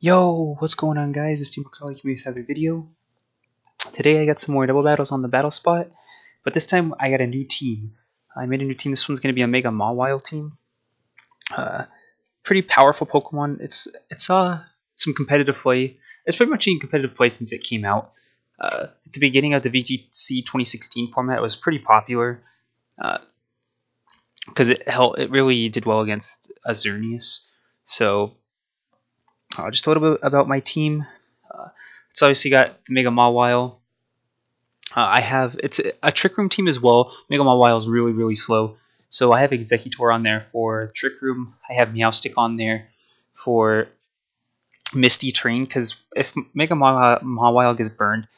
Yo, what's going on guys, it's Team Macaulay here with another video. Today I got some more double battles on the battle spot, but this time I got a new team. I made a new team. This one's going to be a Mega Mawile team. Pretty powerful Pokemon. It saw some competitive play. It's pretty much in competitive play since it came out. At the beginning of the VGC 2016 format, it was pretty popular, because it really did well against Xerneas. So just a little bit about my team. It's obviously got the Mega Mawile. It's a Trick Room team as well. Mega Mawile is really, really slow. So I have Exeggutor on there for Trick Room. I have Meowstic on there for Misty Terrain, because if Mega Mawile gets burned,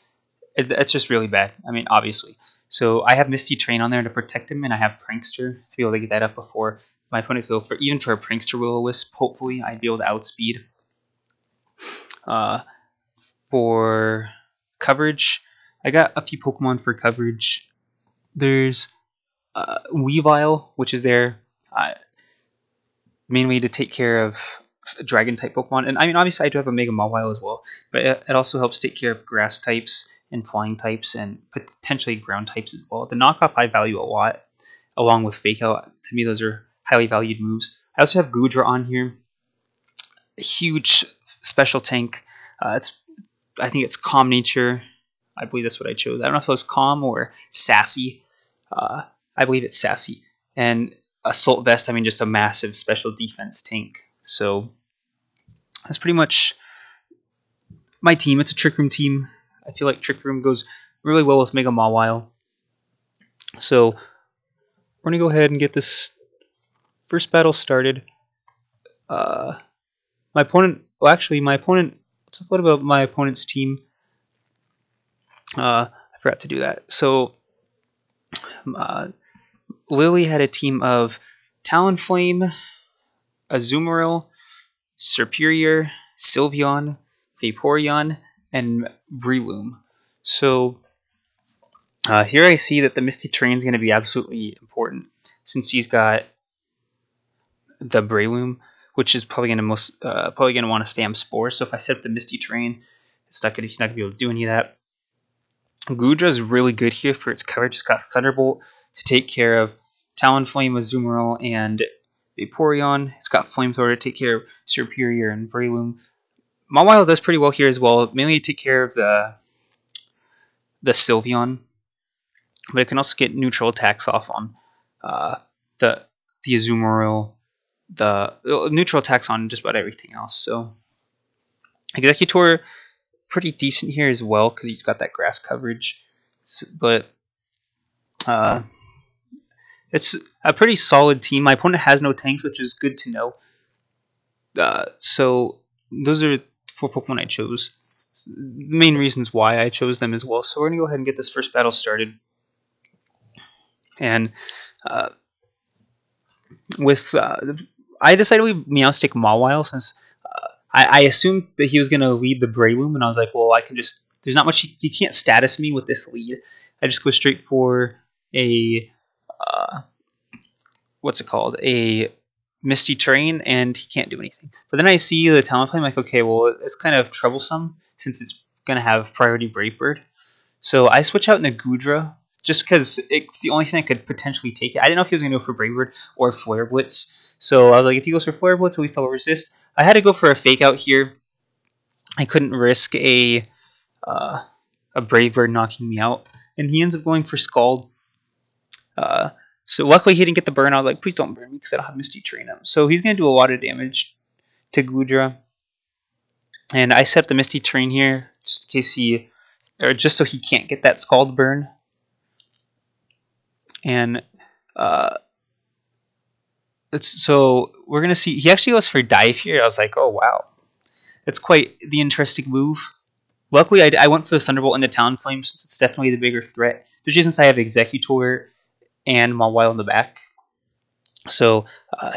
it's just really bad. I mean, obviously. So I have Misty Terrain on there to protect him, and I have Prankster to be able to get that up before my opponent could go for, even for a Prankster Will-O-Wisp. Hopefully, I'd be able to outspeed. For coverage, I got a few Pokemon for coverage. There's Weavile, which is there mainly to take care of dragon type Pokemon, and I mean obviously I do have a Mega Mawile as well, but it also helps take care of grass types and flying types and potentially ground types as well. The knockoff I value a lot, along with Fake Out. To me, those are highly valued moves. I also have Goodra on here, a huge special tank. I think it's Calm Nature. I believe that's what I chose. I don't know if it was Calm or Sassy. I believe it's Sassy. And Assault Vest, I mean just a massive special defense tank. So that's pretty much my team. It's a Trick Room team. I feel like Trick Room goes really well with Mega Mawile. So we're going to go ahead and get this first battle started. Let's talk a little bit about my opponent's team. I forgot to do that. So Lily had a team of Talonflame, Azumarill, Serperior, Sylveon, Vaporeon, and Breloom. So here I see that the Misty Terrain is going to be absolutely important, since he's got the Breloom, which is probably going to want to spam Spore. So if I set up the Misty Terrain, he's not going to be able to do any of that. Goodra is really good here for its coverage. It's got Thunderbolt to take care of Talonflame, Azumarill, and Vaporeon. It's got Flamethrower to take care of Serperior and Breloom. Mawile does pretty well here as well, mainly to take care of the Sylveon, but it can also get neutral attacks off on the Azumarill, the neutral attacks on just about everything else. So Exeggutor pretty decent here as well, because he's got that grass coverage, but it's a pretty solid team. My opponent has no tanks, which is good to know. So those are four Pokemon I chose, the main reasons why I chose them as well. So we're gonna go ahead and get this first battle started, and I decided we Meowstic Mawile, since I assumed that he was going to lead the Breloom, and I was like, well, I can just, there's not much, he can't status me with this lead. I just go straight for a, a Misty Terrain, and he can't do anything. But then I see the Talonflame, I'm like, okay, well, it's kind of troublesome, since it's going to have priority Brave Bird. So I switch out into Goodra, just because it's the only thing I could potentially take it. I didn't know if he was going to go for Brave Bird or Flare Blitz. So I was like, if he goes for Flare Blitz, at least I'll resist. I had to go for a Fake Out here. I couldn't risk a Brave Bird knocking me out. And he ends up going for Scald. So luckily he didn't get the burn. I was like, please don't burn me, because I don't have Misty Terrain up. So he's going to do a lot of damage to Goodra. And I set up the Misty Terrain here, just in case just so he can't get that Scald burn. And so we're gonna see. He actually goes for Dive here. I was like, oh wow, that's quite the interesting move. Luckily, I went for the Thunderbolt and the Talonflame, since it's definitely the bigger threat, especially since I have Exeggutor and Mawile in the back. So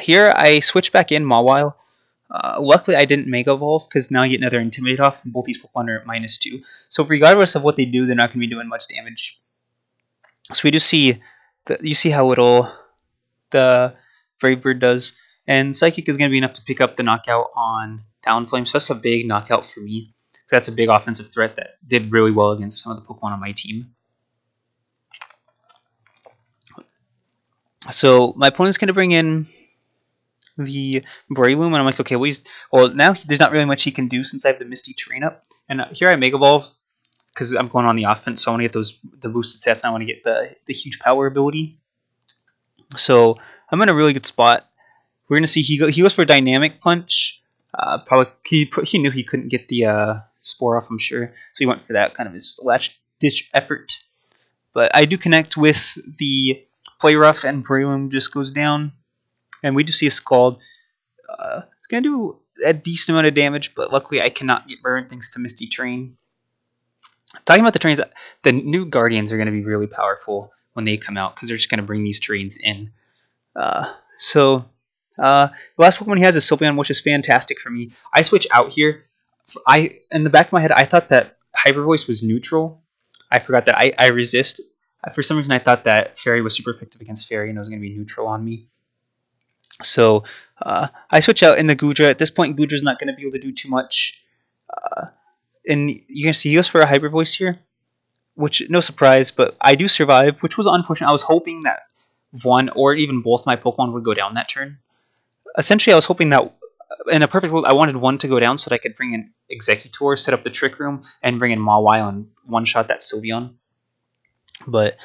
here I switch back in Mawile. Luckily, I didn't Mega Evolve, because now I get another Intimidate off, and both these Pokemon are at -2. So regardless of what they do, they're not gonna be doing much damage. So we do see. You see how little the Brave Bird does. And Psychic is going to be enough to pick up the knockout on Talonflame, so that's a big knockout for me. That's a big offensive threat that did really well against some of the Pokemon on my team. So my opponent's going to bring in the Breloom, and I'm like, okay, well, now there's not really much he can do since I have the Misty Terrain up. And here I Mega Evolve because I'm going on the offense, so I want to get the boosted stats, and I want to get the huge power ability. So I'm in a really good spot. We're going to see he goes for Dynamic Punch. Probably he knew he couldn't get the Spore off, I'm sure, so he went for that kind of his last ditch effort. But I do connect with the Play Rough, and Breloom just goes down, and we do see a Scald. It's gonna do a decent amount of damage, but luckily I cannot get burned thanks to Misty Terrain. Talking about the terrains, the new Guardians are gonna be really powerful when they come out because they're just gonna bring these terrains in. The last Pokemon he has is Sylveon, which is fantastic for me. I switch out here. In the back of my head, I thought that Hyper Voice was neutral. I forgot that I resist. For some reason, I thought that Fairy was super effective against Fairy, and it was going to be neutral on me. So I switch out in the Goodra. At this point, Goodra's not going to be able to do too much. And you can see he goes for a Hyper Voice here, which no surprise, but I do survive, which was unfortunate. I was hoping that one or even both my Pokemon would go down that turn. Essentially, I was hoping that in a perfect world, I wanted one to go down so that I could bring in Exeggutor, set up the Trick Room, and bring in Mawile and one-shot that Sylveon. But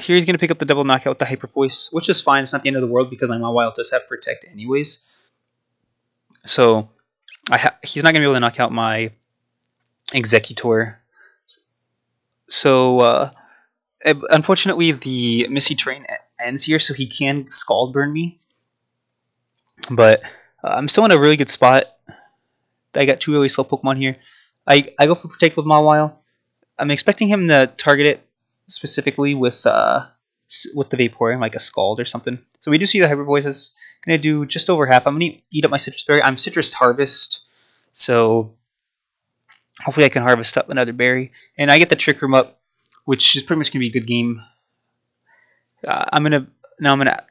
here he's going to pick up the double knockout with the Hyper Voice, which is fine. It's not the end of the world because my Mawile does have Protect anyways. So he's not going to be able to knock out my Exeggutor. So unfortunately, the Misty Terrain ends here, so he can Scald burn me. But I'm still in a really good spot. I got two really slow Pokemon here. I go for Protect with Mawile. I'm expecting him to target it specifically with the Vaporeon, like a Scald or something. So we do see the Hyper Voice is going to do just over half. I'm going to eat up my Citrus Berry. I'm Citrus Harvest, so hopefully I can harvest up another berry. And I get the Trick Room up, which is pretty much going to be a good game.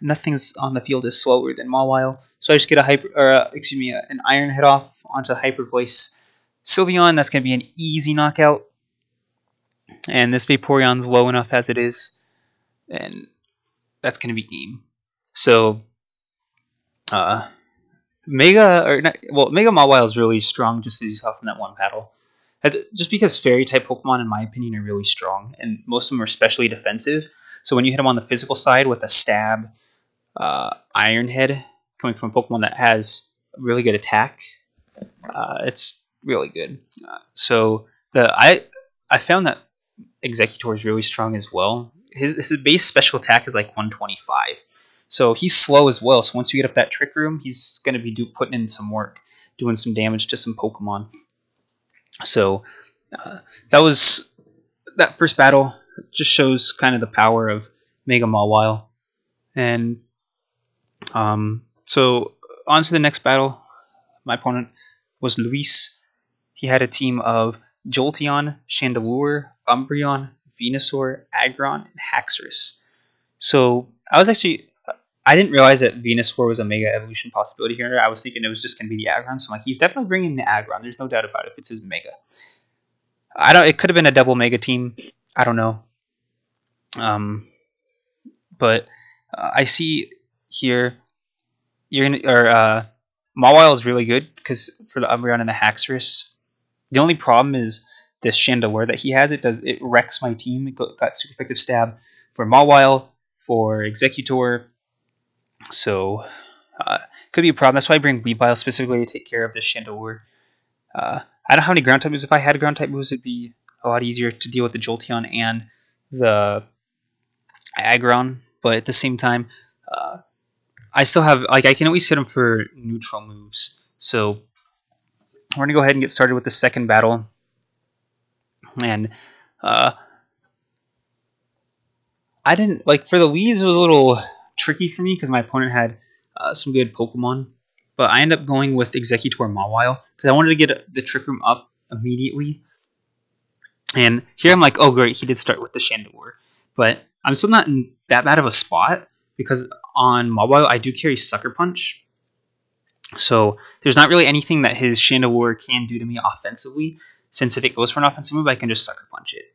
Nothing's on the field is slower than Mawile, so I just get an Iron Head off onto the Hyper Voice Sylveon. That's going to be an easy knockout, and this Vaporeon's low enough as it is, and that's going to be game. So, Mega Mawile is really strong, just as you saw from that one battle. Just because Fairy type Pokemon, in my opinion, are really strong, and most of them are especially defensive. So when you hit him on the physical side with a stab, Iron Head, coming from a Pokemon that has really good attack, it's really good. So I found that Exeggutor is really strong as well. His base special attack is like 125, so he's slow as well. So once you get up that Trick Room, he's going to be putting in some work, doing some damage to some Pokemon. So that first battle. Just shows kind of the power of Mega Mawile. And so on to the next battle. My opponent was Luis. He had a team of Jolteon, Chandelure, Umbreon, Venusaur, Aggron, and Haxorus. So I didn't realize that Venusaur was a Mega Evolution possibility here. I was thinking it was just going to be the Aggron. So I'm like, he's definitely bringing the Aggron. There's no doubt about it if it's his Mega. It could have been a double Mega team. I don't know. I see here Mawile is really good because for the Umbreon and the Haxorus. The only problem is this Chandelure that he has. It wrecks my team. It got super effective stab for Mawile, for Exeggutor. So could be a problem. That's why I bring Weavile specifically to take care of this Chandelure. I don't have any ground type moves. If I had ground type moves, it'd be a lot easier to deal with the Jolteon and the Aggron, but at the same time, I still have, like, I can always hit him for neutral moves. So we're gonna go ahead and get started with the second battle, and for the leads, it was a little tricky for me because my opponent had some good Pokemon, but I end up going with Exeggutor Mawile because I wanted to get the Trick Room up immediately. And here I'm like, oh great, he did start with the Chandelure. But I'm still not in that bad of a spot because on Mawile I do carry Sucker Punch. So there's not really anything that his Chandelure can do to me offensively, since if it goes for an offensive move, I can just Sucker Punch it.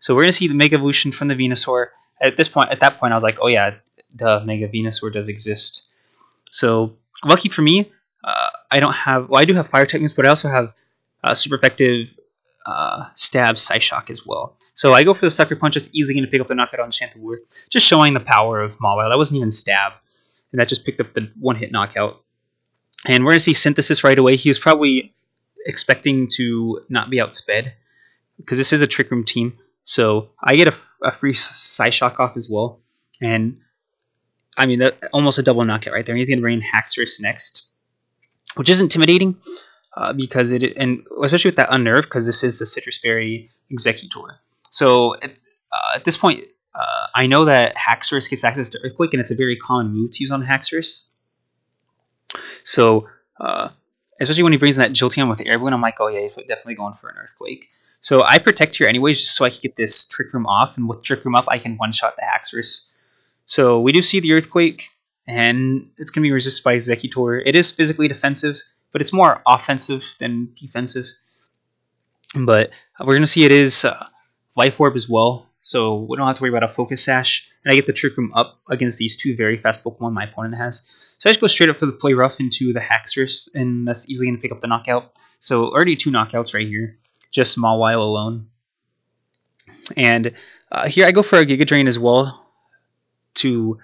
So we're going to see the Mega Evolution from the Venusaur. At that point, I was like, oh yeah, the Mega Venusaur does exist. So lucky for me, I do have Fire type moves, but I also have super effective Stab, Psyshock as well. So I go for the Sucker Punch. It's easily going to pick up the knockout on Chandelure, just showing the power of Mawile. That wasn't even Stab, and that just picked up the one-hit knockout. And we're going to see Synthesis right away. He was probably expecting to not be outsped, because this is a Trick Room team. So I get a free Psyshock off as well. And, I mean, that, almost a double knockout right there. And he's going to bring in Haxorus next, which is intimidating. Because it, and especially with that Unnerve, because this is the Citrus Berry Exeggutor. So at this point, I know that Haxorus gets access to Earthquake, and it's a very common move to use on Haxorus. So especially when he brings in that Jolteon with Air Balloon, I'm like, oh yeah, he's definitely going for an Earthquake. So I protect here anyways, just so I can get this Trick Room off, and with Trick Room up, I can one-shot the Haxorus. So we do see the Earthquake, and it's going to be resisted by Exeggutor. It is physically defensive, but it's more offensive than defensive. But we're going to see it is Life Orb as well, so we don't have to worry about a Focus Sash. And I get the Trick Room up against these two very fast Pokemon my opponent has. So I just go straight up for the Play Rough into the Haxorus, and that's easily going to pick up the knockout. So already two knockouts right here, just Mawile alone. And here I go for a Giga Drain as well to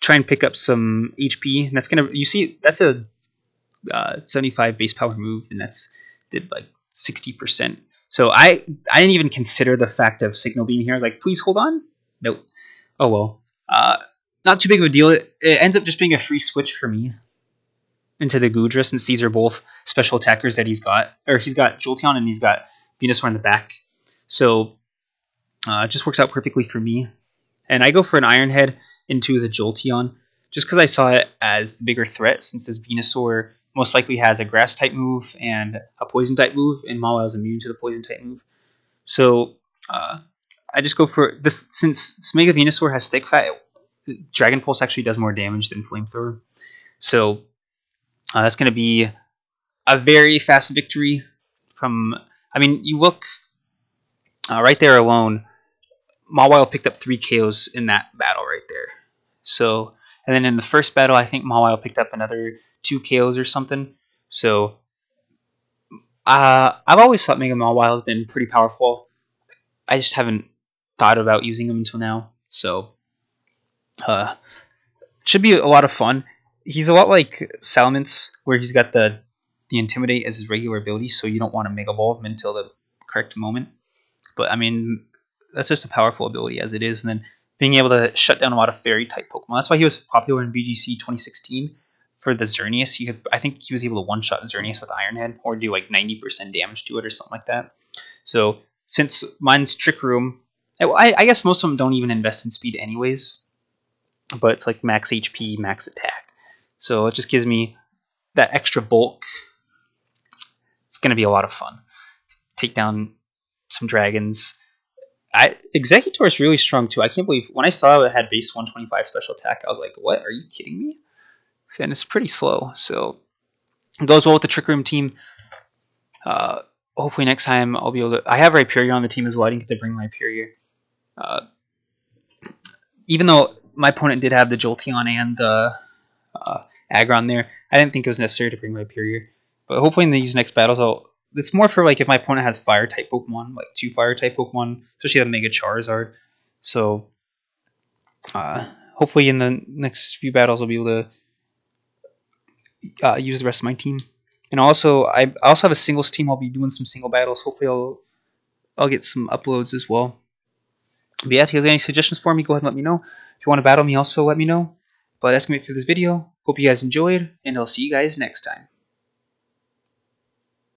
try and pick up some HP. And that's going to, you see, that's a 75 base power move, and that's did like 60%. So I didn't even consider the fact of Signal Beam here. I was like, please hold on. Nope. Oh well. Not too big of a deal. It ends up just being a free switch for me into the Goodra, since these are both special attackers that he's got. Or he's got Jolteon and he's got Venusaur in the back. So it just works out perfectly for me. And I go for an Iron Head into the Jolteon, just because I saw it as the bigger threat, since this Venusaur most likely has a Grass-type move and a Poison-type move, and Mawile is immune to the Poison-type move. So I just go for this. Since Mega Venusaur has Stick Fat, Dragon Pulse actually does more damage than Flamethrower. So that's going to be a very fast victory from... I mean, you look right there alone, Mawile picked up 3 KOs in that battle right there. So... And then in the first battle, I think Mawile picked up another 2 KOs or something. So I've always thought Mega Mawile has been pretty powerful. I just haven't thought about using him until now. So should be a lot of fun. He's a lot like Salamence, where he's got the Intimidate as his regular ability, so you don't want to Mega Evolve him until the correct moment. But, I mean, that's just a powerful ability as it is. And then being able to shut down a lot of Fairy-type Pokemon. That's why he was popular in BGC 2016 for the Xerneas. I think he was able to one-shot Xerneas with Iron Head, or do like 90% damage to it or something like that. So since mine's Trick Room, I guess most of them don't even invest in speed anyways. But it's like max HP, max attack. So it just gives me that extra bulk. It's going to be a lot of fun. Take down some dragons. Exeggutor is really strong too. I can't believe when I saw it had base 125 special attack, I was like, what? Are you kidding me? And it's pretty slow. So it goes well with the Trick Room team. Hopefully next time I'll be able to... I have Rhyperior on the team as well. I didn't get to bring Rhyperior. Even though my opponent did have the Jolteon and the Aggron there, I didn't think it was necessary to bring Rhyperior. But hopefully in these next battles I'll... It's more for like if my opponent has Fire-type Pokemon, like 2 Fire-type Pokemon, especially the Mega Charizard. So hopefully in the next few battles I'll be able to use the rest of my team. And also, I also have a singles team. I'll be doing some single battles. Hopefully I'll get some uploads as well. But yeah, if you have any suggestions for me, go ahead and let me know. If you want to battle me, also let me know. But that's going to be it for this video. Hope you guys enjoyed, and I'll see you guys next time.